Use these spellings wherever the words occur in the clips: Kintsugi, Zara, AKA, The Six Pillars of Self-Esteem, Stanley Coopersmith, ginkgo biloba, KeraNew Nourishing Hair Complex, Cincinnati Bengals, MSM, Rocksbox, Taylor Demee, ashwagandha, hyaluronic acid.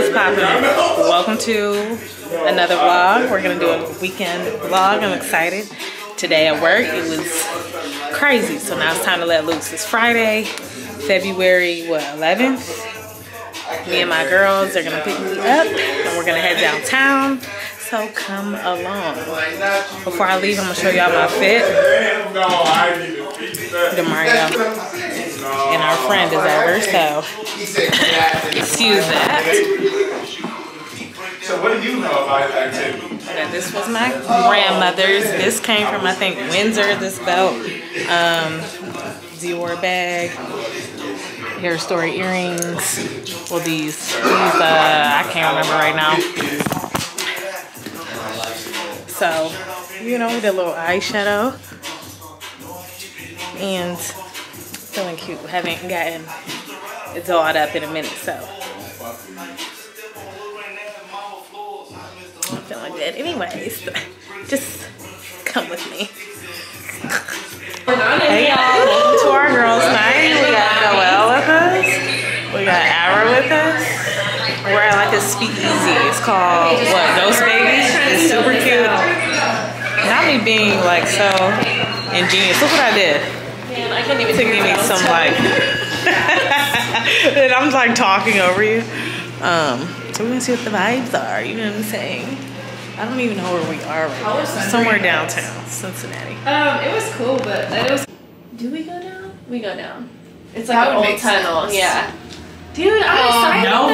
What's poppin'? Welcome to another vlog. We're gonna do a weekend vlog. I'm excited. Today at work, it was crazy, so now it's time to let loose. It's Friday, February, 11th. Me and my girls are gonna pick me up, and we're gonna head downtown. So come along. Before I leave, I'm gonna show y'all my fit. Demario and our friend is over, so excuse that. So what do you know about activity? This was my grandmother's. This came from, I think, Windsor. This belt, Dior bag, Hair Story earrings. Well, these I can't remember right now. So, you know, we did a little eyeshadow and feeling cute. Haven't gotten it dolled up in a minute, so I'm feeling good. Anyways, just come with me. Hey y'all, welcome to our girls' night. We got Noelle with us. We got Ara with us. We're at like a speakeasy. It's called what? Ghost Baby. It's super cute. Not me being like so ingenious. Look what I did. Man, I couldn't even think of me some like. And I'm like talking over you. So we're gonna see what the vibes are. You know what I'm saying? I don't even know where we are right now. Somewhere downtown, Cincinnati. It was cool, but it was. Do we go down? We go down. It's like an old tunnel. Yeah. Dude, I'm excited. No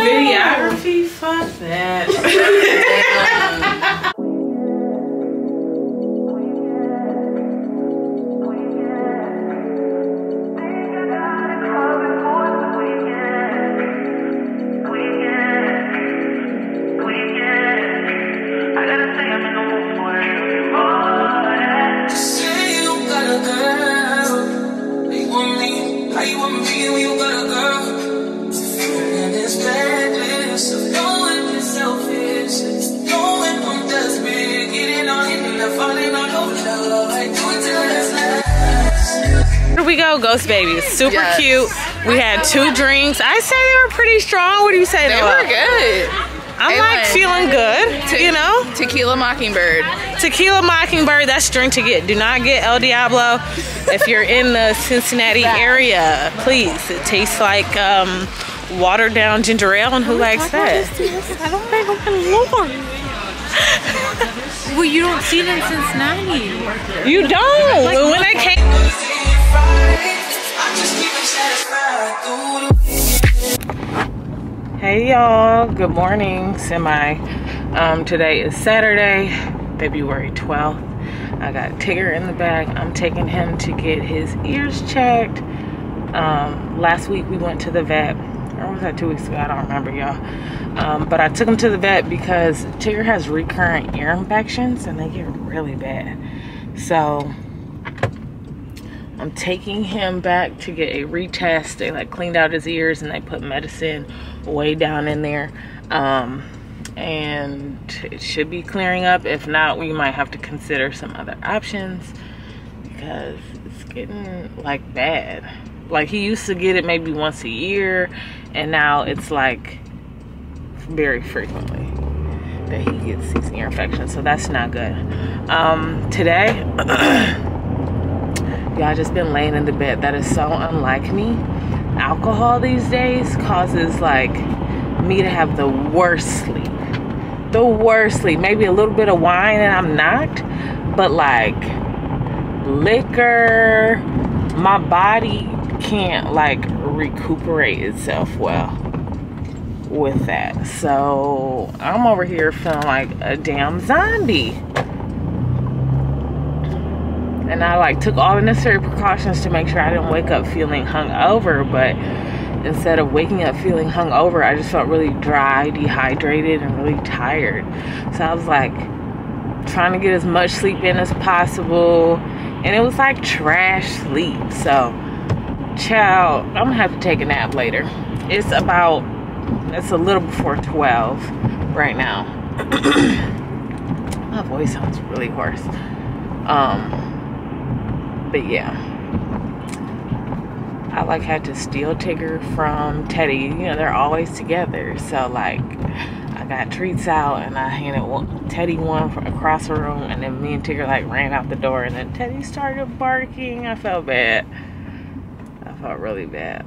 videography, fuck that. Ghost Baby, super cute. We had two drinks. I say they were pretty strong. What do you say? They were good. I'm like feeling good, you know. Tequila Mockingbird. Tequila Mockingbird. That's drink to get. Do not get El Diablo if you're in the Cincinnati area, please. It tastes like watered down ginger ale, and who likes that? I don't think I'm gonna lose. Well, you don't see it in Cincinnati. You don't. Like, when they came. Hey y'all, good morning, semi. Today is Saturday, February 12th. I got Tigger in the back. I'm taking him to get his ears checked. Last week we went to the vet, or was that 2 weeks ago? I don't remember, y'all. But I took him to the vet because Tigger has recurrent ear infections and they get really bad. So I'm taking him back to get a retest. They like cleaned out his ears and they put medicine way down in there. And it should be clearing up. If not, we might have to consider some other options because it's getting like bad. Like he used to get it maybe once a year and now it's like very frequently that he gets these ear infections. So that's not good. Today, y'all, just been laying in the bed. That is so unlike me. Alcohol these days causes like me to have the worst sleep. The worst sleep. Maybe a little bit of wine and I'm knocked, but like liquor, my body can't like recuperate itself well with that. So I'm over here feeling like a damn zombie. And I like took all the necessary precautions to make sure I didn't wake up feeling hungover, but instead of waking up feeling hungover, I just felt really dry, dehydrated, and really tired. So I was like trying to get as much sleep in as possible, and it was like trash sleep. So, child, I'm gonna have to take a nap later. It's a little before 12 right now. My voice sounds really hoarse. But yeah, I like had to steal Tigger from Teddy. You know, they're always together. So like, I got treats out and I handed Teddy one from across the room, and then me and Tigger like ran out the door, and then Teddy started barking. I felt bad. I felt really bad.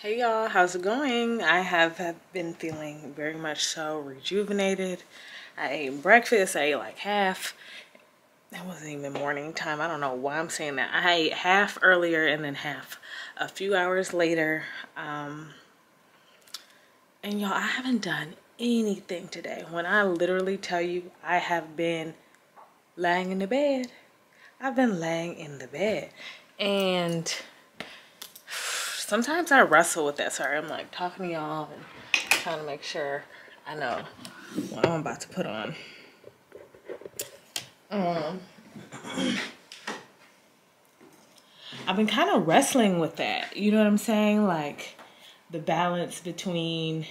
Hey y'all, how's it going? I have been feeling very much so rejuvenated. I ate breakfast, I ate like half. That wasn't even morning time. I don't know why I'm saying that. I ate half earlier and then half a few hours later. And y'all, I haven't done anything today. When I literally tell you, I have been lying in the bed. I've been laying in the bed. And sometimes I wrestle with that. Sorry, I'm like talking to y'all and trying to make sure I know what I'm about to put on. I've been kind of wrestling with that. You know what I'm saying? Like the balance between,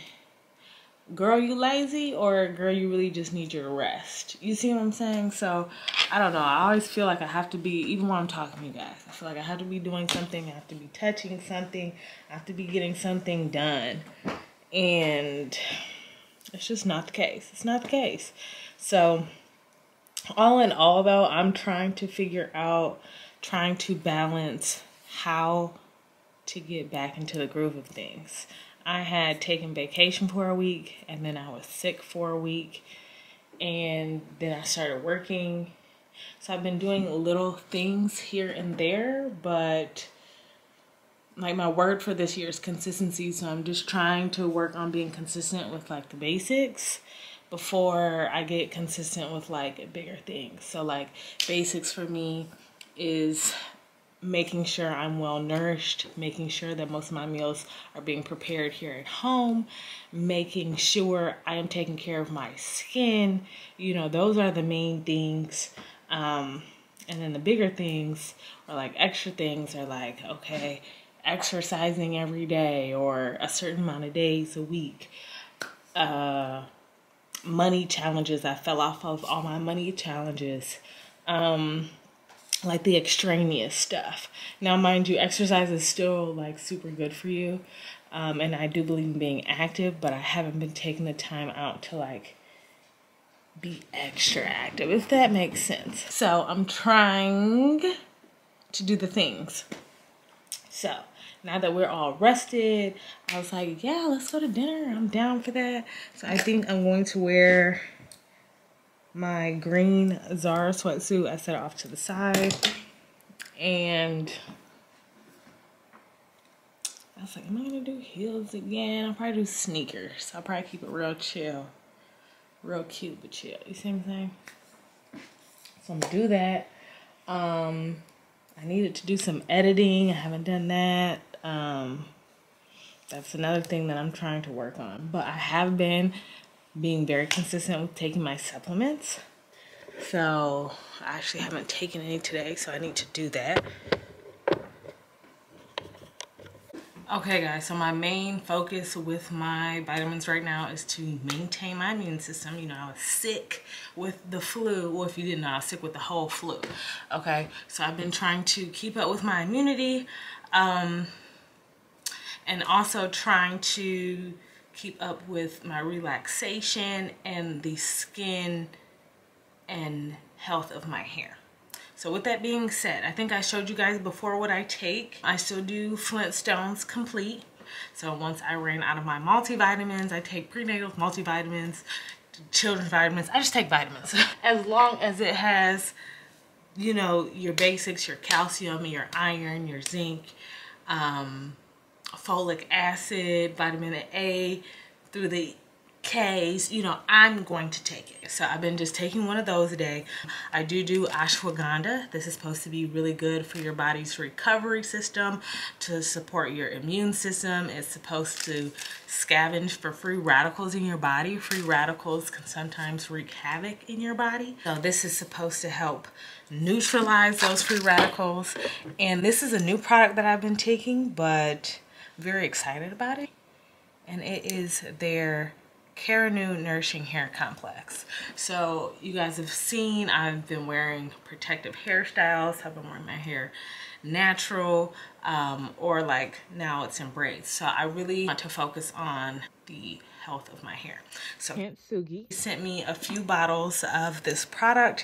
girl, you lazy, or girl, you really just need your rest. You see what I'm saying? So I don't know. I always feel like I have to be, even when I'm talking to you guys, I feel like I have to be doing something. I have to be touching something. I have to be getting something done. And it's just not the case. It's not the case. So all in all, though, I'm trying to figure out, trying to balance how to get back into the groove of things. I had taken vacation for a week, and then I was sick for a week, and then I started working. So I've been doing little things here and there, but like my word for this year is consistency. So I'm just trying to work on being consistent with like the basics before I get consistent with like bigger things. So like basics for me is making sure I'm well nourished, making sure that most of my meals are being prepared here at home, making sure I am taking care of my skin. You know, those are the main things. And then the bigger things, or like extra things, are like, okay, exercising every day or a certain amount of days a week. Money challenges. I fell off of all my money challenges, like the extraneous stuff. Now mind you, exercise is still like super good for you, and I do believe in being active, but I haven't been taking the time out to like be extra active, if that makes sense. So I'm trying to do the things. So now that we're all rested, I was like, yeah, let's go to dinner. I'm down for that. So I think I'm going to wear my green Zara sweatsuit. I set it off to the side. And I was like, am I going to do heels again? I'll probably do sneakers. I'll probably keep it real chill. Real cute, but chill. You see what I'm saying? So I'm going to do that. I needed to do some editing. I haven't done that. That's another thing that I'm trying to work on. But I have been being very consistent with taking my supplements. So I actually haven't taken any today, so I need to do that. Okay guys, so my main focus with my vitamins right now is to maintain my immune system. You know, I was sick with the flu. Well, if you didn't know, I was sick with the whole flu. Okay, so I've been trying to keep up with my immunity and also trying to keep up with my relaxation and the skin and health of my hair. So with that being said, I think I showed you guys before what I take. I still do Flintstones Complete. So once I ran out of my multivitamins, I take prenatal multivitamins, children's vitamins. I just take vitamins. As long as it has, you know, your basics, your calcium, your iron, your zinc, folic acid, vitamin A through the K's, you know, I'm going to take it. So I've been just taking one of those a day. I do ashwagandha. This is supposed to be really good for your body's recovery system, to support your immune system. It's supposed to scavenge for free radicals in your body. Free radicals can sometimes wreak havoc in your body. So this is supposed to help neutralize those free radicals. And this is a new product that I've been taking, but very excited about it. And it is their KeraNew Nourishing Hair Complex. So you guys have seen I've been wearing protective hairstyles. I've been wearing my hair natural or like now it's in braids. So I really want to focus on the health of my hair. So Kintsugi sent me a few bottles of this product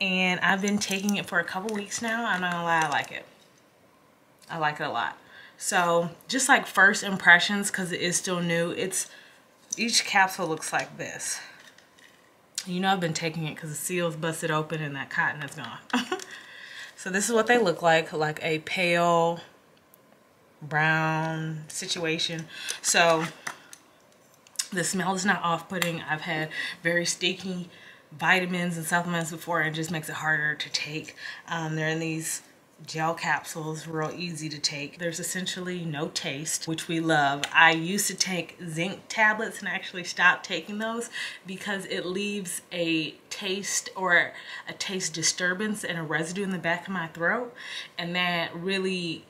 and I've been taking it for a couple weeks now. I'm not gonna lie, I like it. I like it a lot. So just like first impressions, because it is still new, it's each capsule looks like this. You know I've been taking it because the seal's busted open and that cotton is gone. So this is what they look like a pale brown situation. So the smell is not off-putting. I've had very sticky vitamins and supplements before and it just makes it harder to take. They're in these gel capsules, real easy to take. There's essentially no taste, which we love. I used to take zinc tablets and I actually stopped taking those because it leaves a taste or a taste disturbance and a residue in the back of my throat, and that really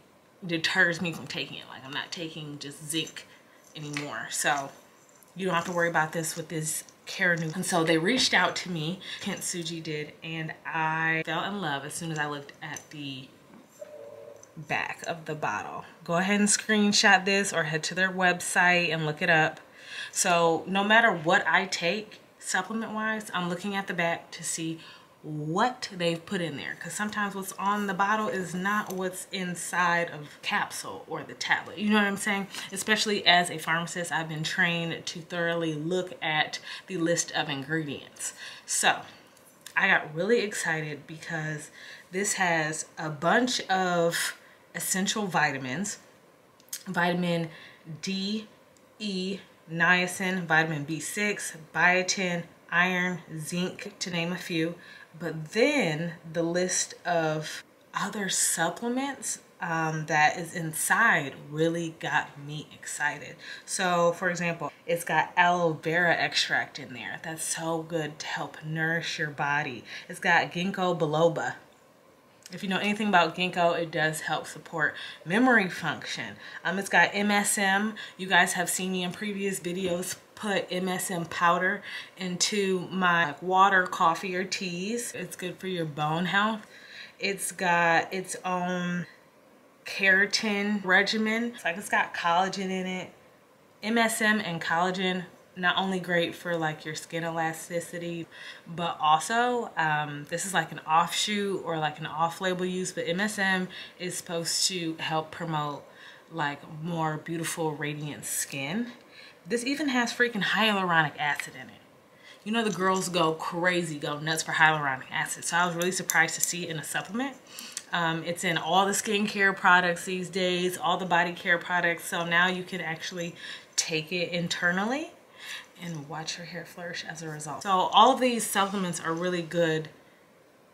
deters me from taking it. Like, I'm not taking just zinc anymore. So you don't have to worry about this with this KeraNew. And so they reached out to me, Kintsugi did, and I fell in love as soon as I looked at the back of the bottle. Go ahead and screenshot this or head to their website and look it up. So no matter what I take supplement wise, I'm looking at the back to see what they've put in there, because sometimes what's on the bottle is not what's inside of capsule or the tablet. You know what I'm saying? Especially as a pharmacist, I've been trained to thoroughly look at the list of ingredients. So I got really excited because this has a bunch of essential vitamins: vitamin D, E, niacin, vitamin B6, biotin, iron, zinc, to name a few. But then the list of other supplements that is inside really got me excited. So for example, it's got aloe vera extract in there. That's so good to help nourish your body. It's got ginkgo biloba. If you know anything about ginkgo, it does help support memory function. It's got MSM. You guys have seen me in previous videos put MSM powder into my water, coffee, or teas. It's good for your bone health. It's got its own keratin regimen. It's got collagen in it. MSM and collagen not only great for like your skin elasticity, but also this is like an offshoot or like an off-label use, but MSM is supposed to help promote like more beautiful radiant skin. This even has freaking hyaluronic acid in it. You know, the girls go crazy, go nuts for hyaluronic acid, so I was really surprised to see it in a supplement. It's in all the skincare products these days, all the body care products, so now you can actually take it internally and watch your hair flourish as a result. So all of these supplements are really good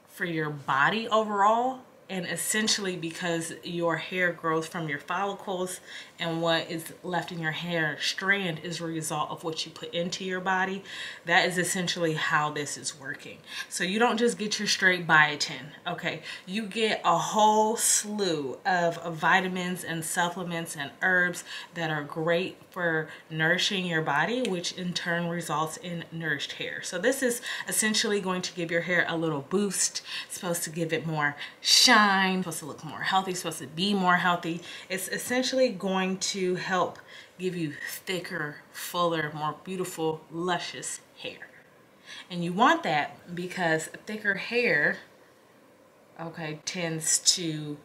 for your body overall, and essentially because your hair grows from your follicles, and what is left in your hair strand is a result of what you put into your body. That is essentially how this is working. So you don't just get your straight biotin, okay? You get a whole slew of vitamins and supplements and herbs that are great for nourishing your body, which in turn results in nourished hair. So this is essentially going to give your hair a little boost. It's supposed to give it more shine. Supposed to look more healthy, supposed to be more healthy. It's essentially going to help give you thicker, fuller, more beautiful, luscious hair. And you want that because thicker hair, okay, tends to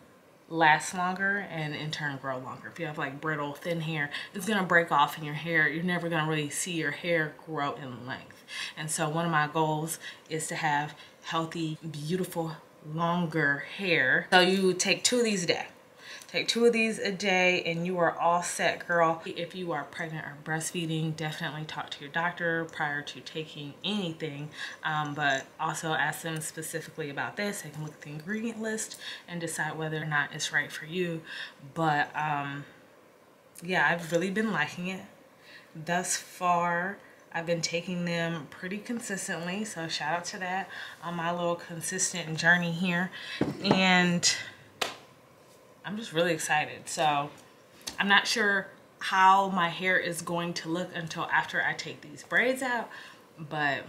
last longer and in turn grow longer. If you have like brittle, thin hair, it's gonna break off in your hair. You're never gonna really see your hair grow in length. And so one of my goals is to have healthy, beautiful, longer hair. So you take two of these a day. Take two of these a day and you are all set, girl. If you are pregnant or breastfeeding, definitely talk to your doctor prior to taking anything, but also ask them specifically about this. They can look at the ingredient list and decide whether or not it's right for you. But yeah, I've really been liking it thus far. I've been taking them pretty consistently, so shout out to that on my little consistent journey here. And I'm just really excited. So I'm not sure how my hair is going to look until after I take these braids out, but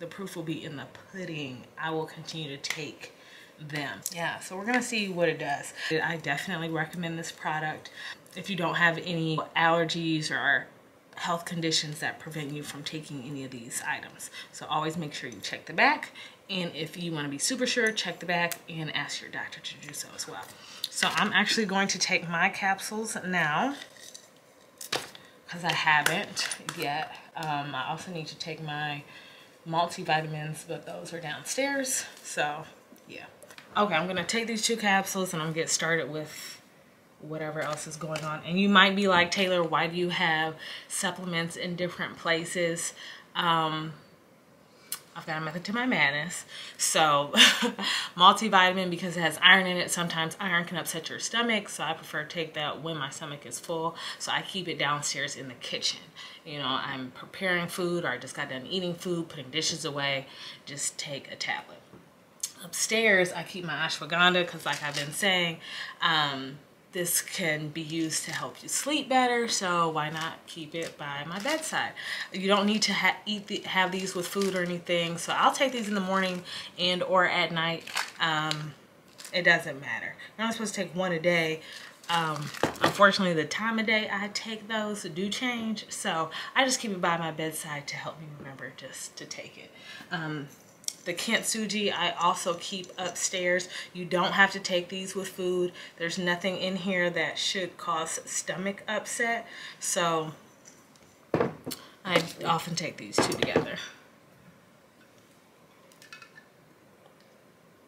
the proof will be in the pudding. I will continue to take them. Yeah, so we're gonna see what it does. I definitely recommend this product. If you don't have any allergies or health conditions that prevent you from taking any of these items. So always make sure you check the back. And if you want to be super sure, check the back and ask your doctor to do so as well. So I'm actually going to take my capsules now because I haven't yet. I also need to take my multivitamins, but those are downstairs. So yeah. Okay, I'm going to take these two capsules and I'm going to get started with whatever else is going on. And you might be like, Taylor, why do you have supplements in different places? I've got a method to my madness. So multivitamin, because it has iron in it. Sometimes iron can upset your stomach, so I prefer to take that when my stomach is full. So I keep it downstairs in the kitchen. You know, I'm preparing food, or I just got done eating food, putting dishes away, just take a tablet. Upstairs I keep my ashwagandha, because like I've been saying, this can be used to help you sleep better, so why not keep it by my bedside? You don't need to have these with food or anything, so I'll take these in the morning and or at night. It doesn't matter. You're not supposed to take one a day. Unfortunately, the time of day I take those do change, so I just keep it by my bedside to help me remember just to take it. The Kintsugi I also keep upstairs. You don't have to take these with food. There's nothing in here that should cause stomach upset. So I often take these two together.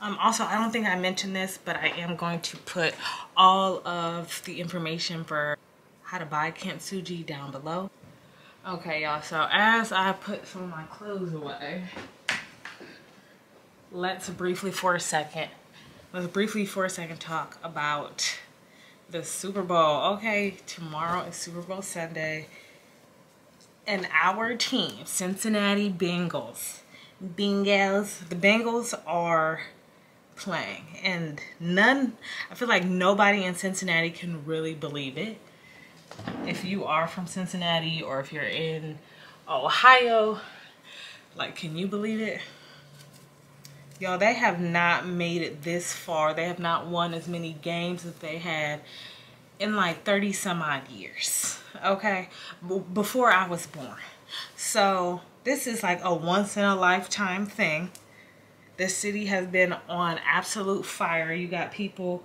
Also, I don't think I mentioned this, but I am going to put all of the information for how to buy Kintsugi down below. Okay, y'all, so as I put some of my clothes away, let's briefly for a second talk about the Super Bowl. Okay, tomorrow is Super Bowl Sunday, and our team, Cincinnati Bengals. The Bengals are playing, and I feel like nobody in Cincinnati can really believe it. If you are from Cincinnati or if you're in Ohio, like, can you believe it? Y'all, they have not made it this far. They have not won as many games as they had in like 30 some odd years, okay, before I was born. So this is like a once in a lifetime thing. The city has been on absolute fire. You got people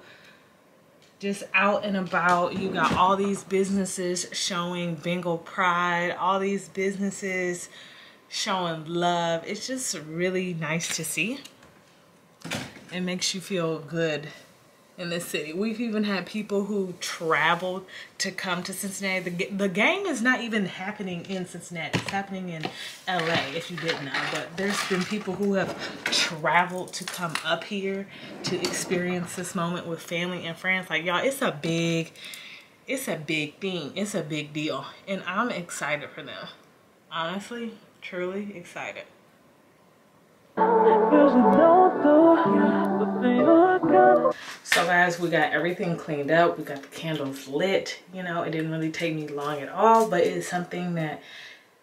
just out and about. You got all these businesses showing Bengal pride, all these businesses showing love. It's just really nice to see. It makes you feel good in this city. We've even had people who traveled to come to Cincinnati. The game is not even happening in Cincinnati. It's happening in LA, if you didn't know. But there's been people who have traveled to come up here to experience this moment with family and friends. Like, y'all, it's a big thing. It's a big deal. And I'm excited for them. Honestly, truly excited. So guys, we got everything cleaned up. We got the candles lit. You know, it didn't really take me long at all, but it's something that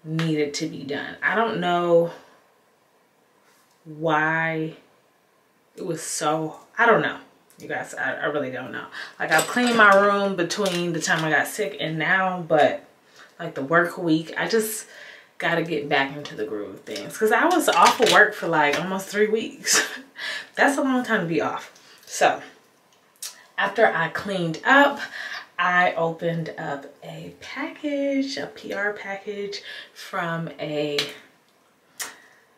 needed to be done. I don't know why it was so, I don't know. You guys, I really don't know. Like, I cleaned my room between the time I got sick and now, but like the work week, I just gotta get back into the groove of things. Because I was off of work for like almost 3 weeks. That's a long time to be off. So after I cleaned up, I opened up a package, a PR package from a,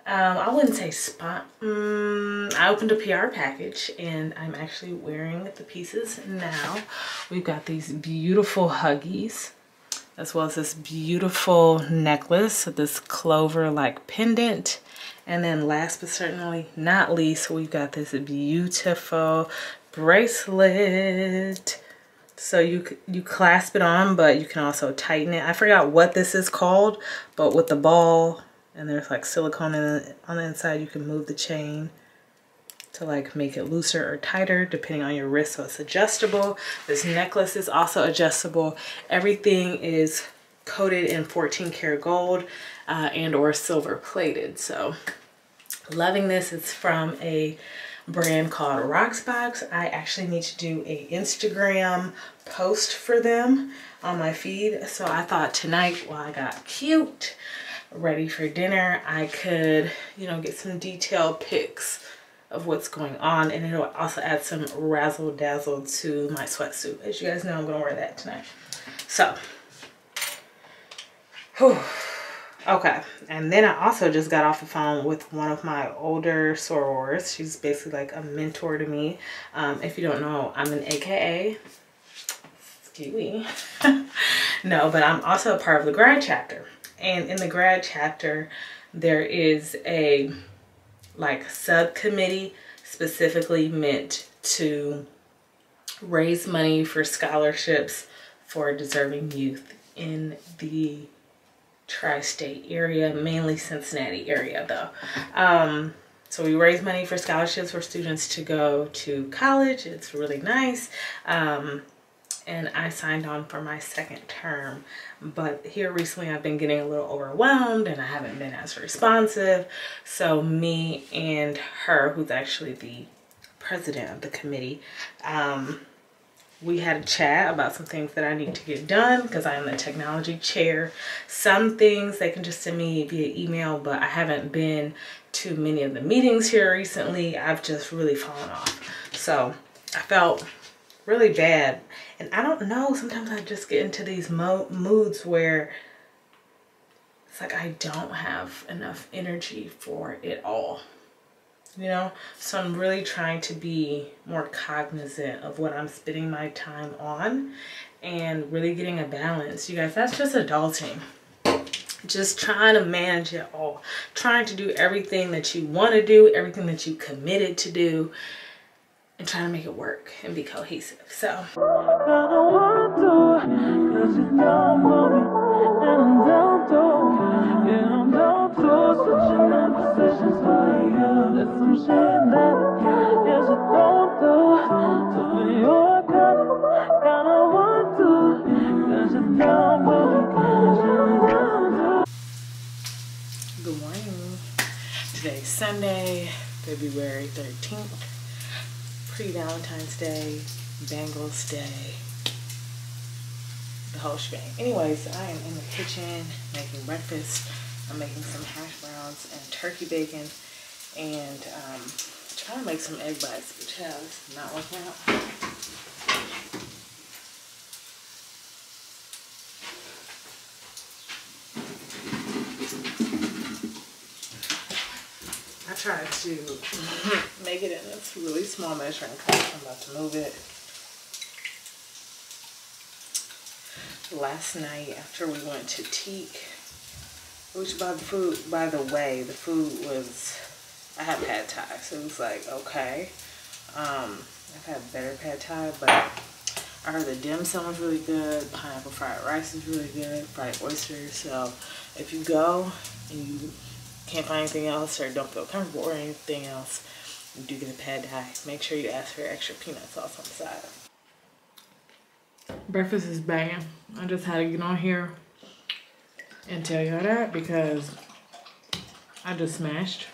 I wouldn't say spot. I opened a PR package and I'm actually wearing the pieces now. We've got these beautiful huggies, as well as this beautiful necklace, this clover-like pendant. And then last but certainly not least, we've got this beautiful bracelet. So you clasp it on, but you can also tighten it. I forgot what this is called, but with the ball, and there's like silicone on the inside, you can move the chain to like make it looser or tighter depending on your wrist, so it's adjustable. This necklace is also adjustable. Everything is coated in 14 karat gold and or silver plated. So loving this. It's from a brand called Rocksbox. I actually need to do an Instagram post for them on my feed. So I thought tonight, while I got cute, ready for dinner, I could, you know, get some detailed pics of what's going on, and it'll also add some razzle dazzle to my sweatsuit. As you guys know, I'm gonna wear that tonight. So, whew, okay. And then I also just got off the phone with one of my older sorors. She's basically like a mentor to me. If you don't know, I'm an AKA. Excuse me. No, but I'm also a part of the grad chapter. And in the grad chapter, there is a like subcommittee specifically meant to raise money for scholarships for deserving youth in the tri-state area, mainly Cincinnati area though. So we raise money for scholarships for students to go to college. It's really nice. And I signed on for my second term. But here recently I've been getting a little overwhelmed and I haven't been as responsive. So me and her, who's actually the president of the committee, we had a chat about some things that I need to get done because I am the technology chair. Some things they can just send me via email, but I haven't been to many of the meetings here recently. I've just really fallen off. So I felt really bad. And I don't know, sometimes I just get into these moods where it's like I don't have enough energy for it all, you know? So I'm really trying to be more cognizant of what I'm spending my time on and really getting a balance. You guys, that's just adulting. Just trying to manage it all. Trying to do everything that you want to do, everything that you committed to do, and trying to make it work and be cohesive. So good morning. Today's Sunday, February 13th. Pre-Valentine's Day, Bengals Day, the whole shebang. Anyways, I am in the kitchen making breakfast. I'm making some hash browns and turkey bacon, and trying to make some egg bites, which has not worked out. I tried to make it in this really small measuring cup. I'm about to move it. Last night after we went to Teak, which by the way, the food was, I had pad thai, so it was like, okay. I've had better pad thai, but I heard the dim sum was really good, pineapple fried rice is really good, fried oysters. So if you go and you can't find anything else or don't feel comfortable or anything else, you do get a pad thai. Make sure you ask for extra peanut sauce on the side. Breakfast is banging. I just had to get on here and tell y'all that because I just smashed.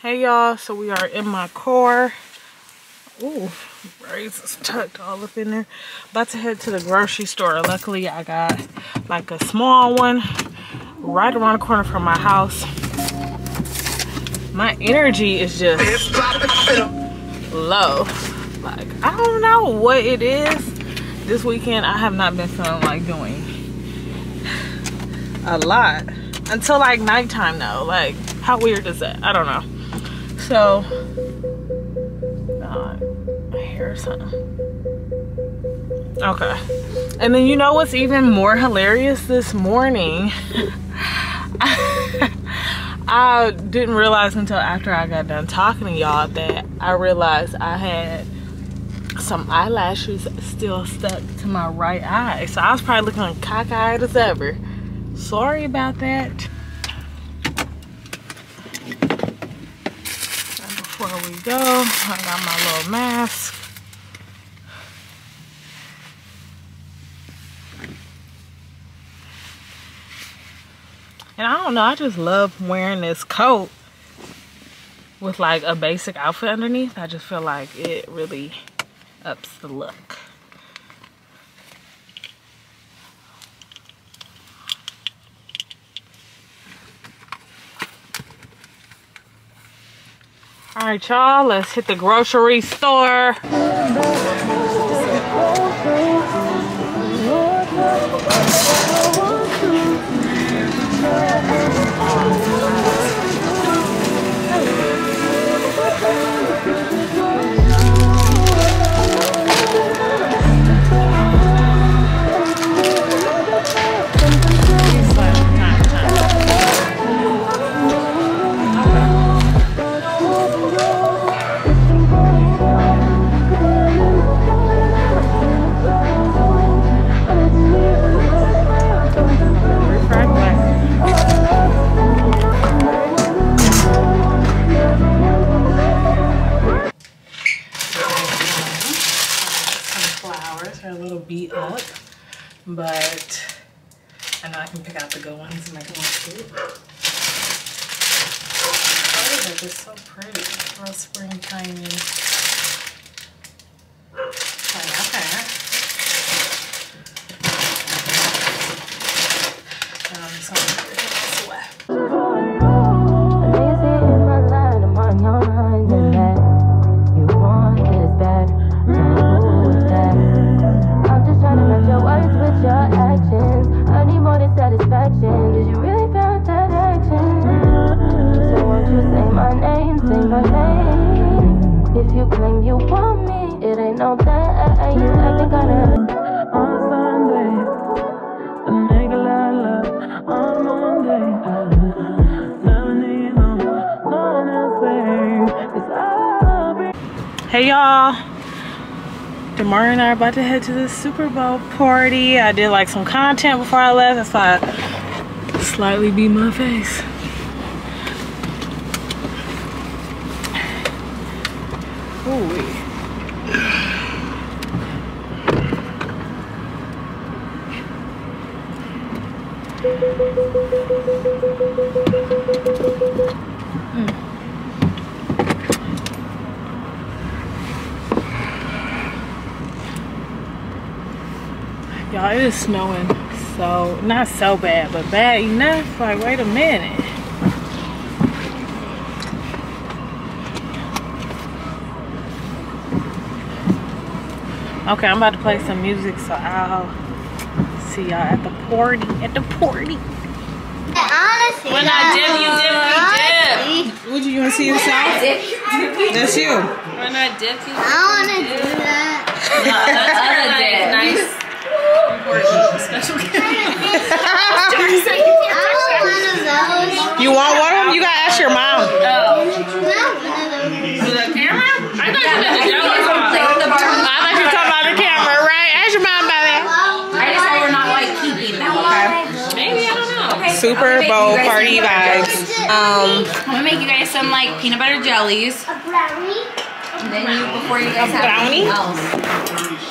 Hey y'all, so we are in my car. Ooh, raisins tucked all up in there. About to head to the grocery store. Luckily, I got like a small one right around the corner from my house. My energy is just low. Like, I don't know what it is. This weekend, I have not been feeling like doing a lot. Until like nighttime though. Like, how weird is that? I don't know. So, I hear something. Okay. And then you know what's even more hilarious this morning? I didn't realize until after I got done talking to y'all that I realized I had some eyelashes still stuck to my right eye. So I was probably looking cockeyed as ever. Sorry about that. And before we go, I got my little mask. And I don't know, I just love wearing this coat with like a basic outfit underneath. I just feel like it really ups the look. All right, y'all, let's hit the grocery store. But I know I can pick out the good ones and make them look cute. Oh, they're just so pretty. Real springtime. Like, okay. I'm just gonna put this away. Hey y'all, Demar and I are about to head to the Super Bowl party. I did like some content before I left. That's why I slightly beat my face. Ooh. is snowing, so not so bad, but bad enough. Like, wait a minute. Okay, I'm about to play some music, so I'll see y'all at the party. Honestly, when I dip, you dip, we dip. Would you want to see yourself? That's you. When I dip, you dip. I want to do that. Nice. Important. Special gift. I want one of those. You want one of them? You got to ask your mom. Oh. The camera? I thought you had a yellow one. I thought you were talking about the camera, right? Ask your mom about that. I just know we're not like keeping that one. Maybe, I don't know. Super Bowl party vibes. I'm gonna make you guys some like peanut butter jellies. A brownie. And then before you guys have anything else.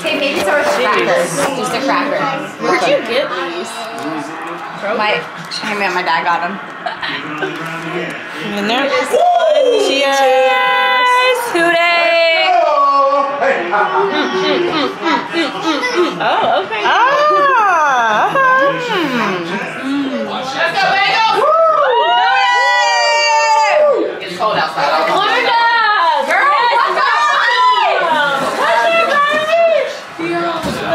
Hey, maybe it's our crackers. Just a cracker. Where'd you get these? My dad got them. And there it is. Cheers. Cheers. Today. Oh, okay. It's cold outside. Florida! Girl, what's up? What's your garbage? Look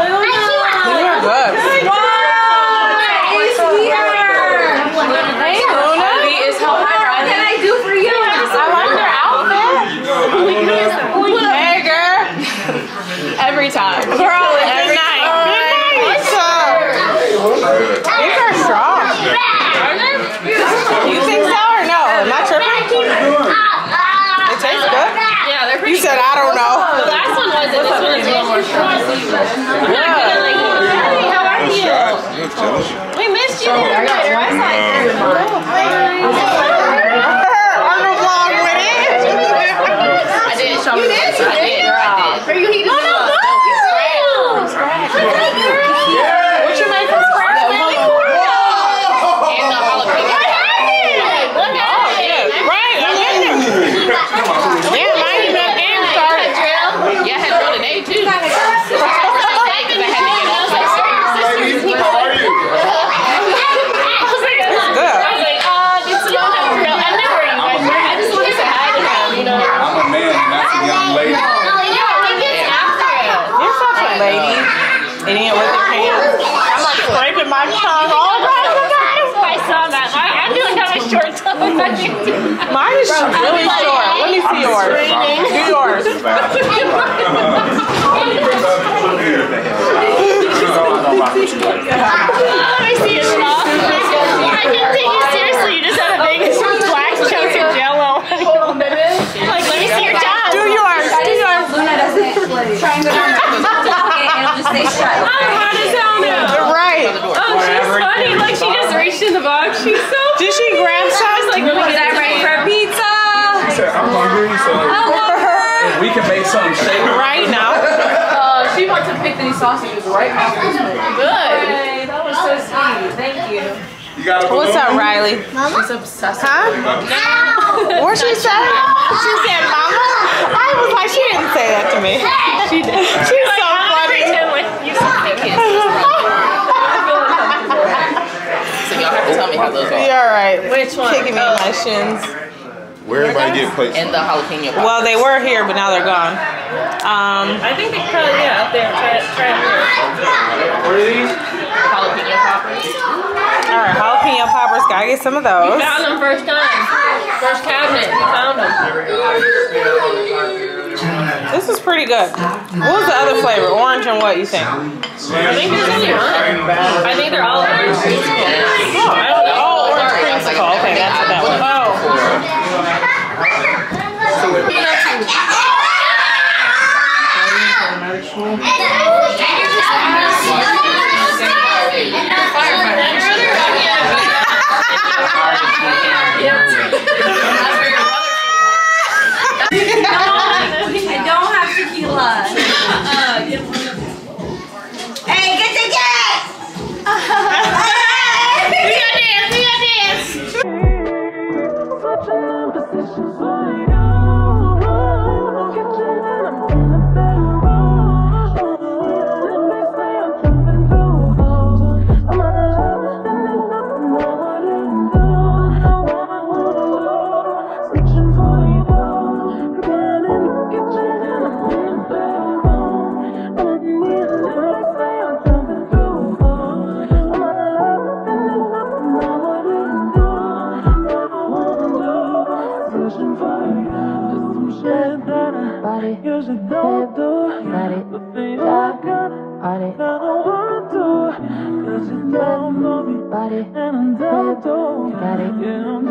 at her gloves. Wow! It's weird. Hey, Luna. What can I do for you? I like her outfit. Hey, girl. Every time. Girl, every night. Good night. These are strong. You think so or no? Am I tripping? It tastes good? Yeah, they're pretty good. You said, I don't know. The last one was, and this one is a little more strong. I'm not gonna like, hey, how are you? We missed you. I got your eyesight. I'm gonna vlog with it. I didn't show me. You did? I did. No, no, no. What's your name? Mine is really short. Let me see yours. Do yours. I see it small. I didn't take you seriously. You just had a big black chunk of jello. Like, let me see your job. Do yours. Do yours. Luna doesn't try and go down and it'll just stay shut. I'm hot as hell now. You're right. Oh, she's funny. Like, she just reached in the box. She's so did she grab something? Was I ready for pizza? She said, I'm hungry, so we can make something shake right now. She wants to pick these sausages right now. Good. Hey, that was so sweet. Thank you. What's up, Riley? Mama? She's obsessed. Huh? No. What she said? She said, Mama? I was like, she didn't say that to me. She did. She's so funny. Tell me how those are. You're right. Which one? Kicking me in my shins. Where everybody get plates? In the jalapeno box. Well, they were here, but now they're gone. I think they probably, yeah, up there. Try it here. What are these? Jalapeno poppers. All right, jalapeno poppers. Gotta get some of those. We found them first time. First cabinet. We found them. This is pretty good. What was the other flavor? Orange and what, you think? I think there's only one. I think they're all orange. Oh, I don't know. Oh, orange creamsicle. Okay, that's what that one. Oh. I don't have tequila. Hey, get the gas! said that I usually don't do the things I gotta do, 'cause you don't know me, and I'm down to